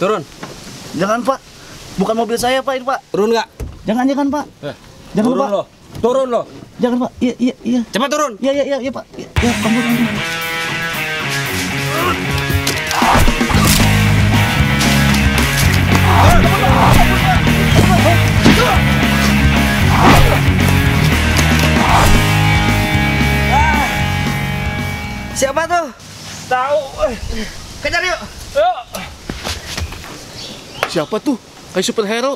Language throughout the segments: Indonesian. Turun. Jangan, Pak. Bukan mobil saya, Pak, ini, Pak. Turun nggak? Jangan, jangan, Pak. Jangan, turun, Pak. Loh. Turun, loh. Jangan, Pak. Iya, iya, iya. Cepat turun. Iya, iya, iya, iya, Pak. Iya, ya, kamu. Siapa tuh? Tahu. Kejar yuk. Yuk. Siapa tuh? Kayak superhero.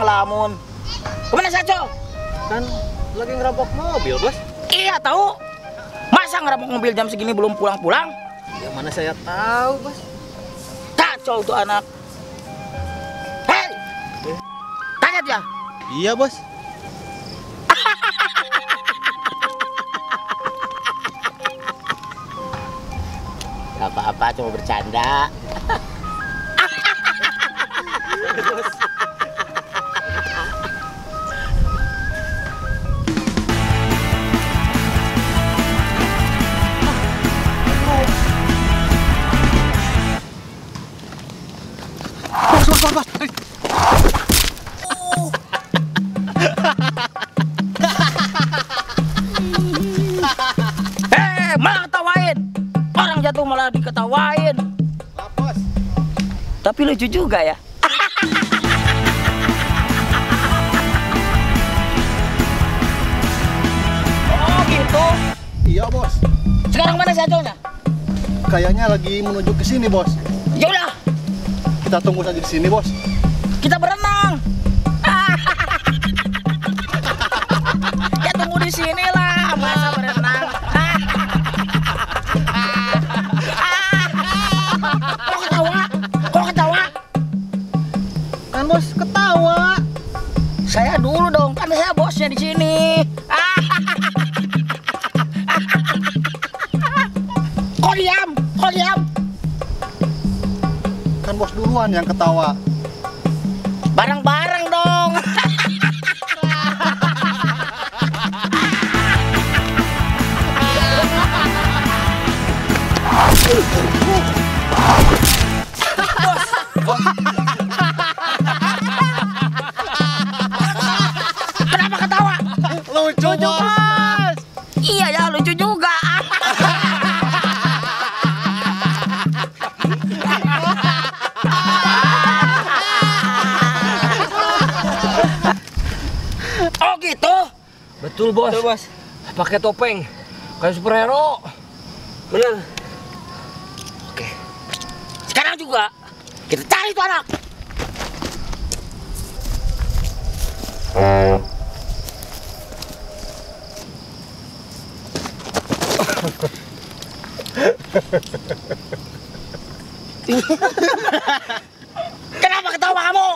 Lamun. Kemana Saco? Kan lagi ngerampok mobil, Bos. Iya, tahu. Masa ngerampok mobil jam segini belum pulang-pulang? Ya mana saya tahu, Bos. Kacau tuh anak. Hei! Tanya dia. Iya, Bos. Apa-apa cuma bercanda. Malah ketawain. Orang jatuh malah diketawain. Lapos. Tapi lucu juga ya. Oh gitu. Iya, Bos. Sekarang mana Sacolnya? Kayaknya lagi menuju ke sini, Bos. Ya udah. Kita tunggu saja di sini, Bos. Kita berenang. Ya tunggu di sini lah, masa berenang. Kok ketawa? Kok ketawa? Kan Bos ketawa. Saya dulu dong, kan saya bosnya di sini. Kok diam? Kok diam? Kan Bos duluan yang ketawa. Bareng-bareng dong. Bos. Kenapa ketawa? Lucu, Bos. Iya ya, lucu juga. Oh gitu? Betul, Bos. Betul, Bos. Pakai topeng kayak superhero. Bener. Oke. Sekarang juga kita cari tuh anak. Kenapa ketawa kamu?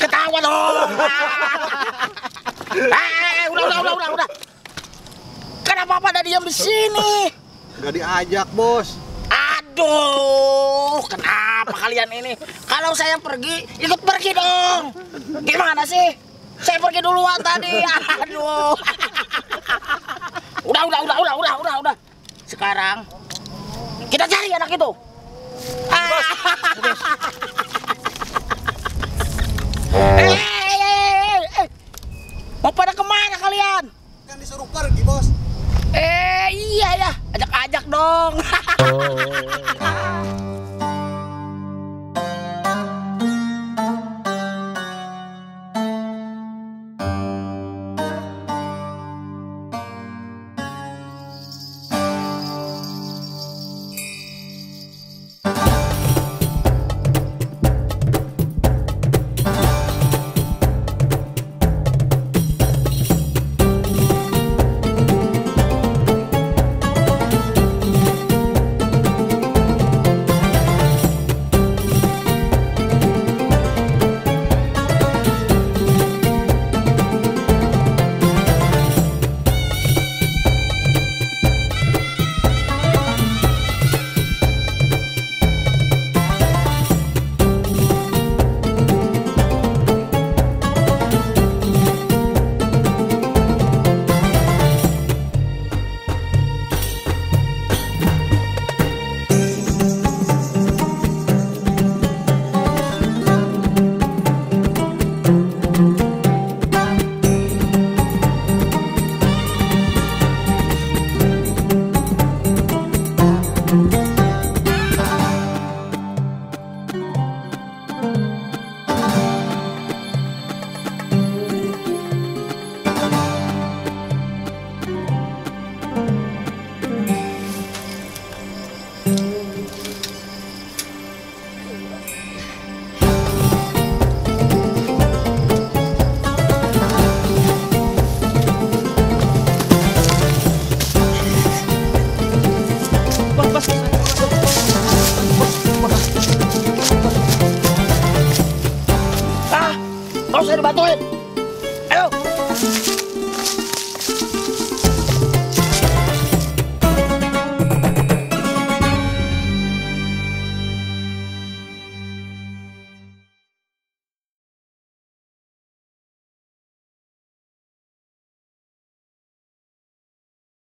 Ketawa dong. Udah. Kenapa pada diam di sini? Nggak diajak, Bos. Aduh, kenapa kalian ini? Kalau saya pergi, ikut pergi dong. Gimana sih? Saya pergi duluan tadi. Aduh. Udah. Sekarang kita cari anak itu. Bos. Mau pada kemana kalian? Kan disuruh pergi, Bos. Iya ya, ajak-ajak dong. Bantuin.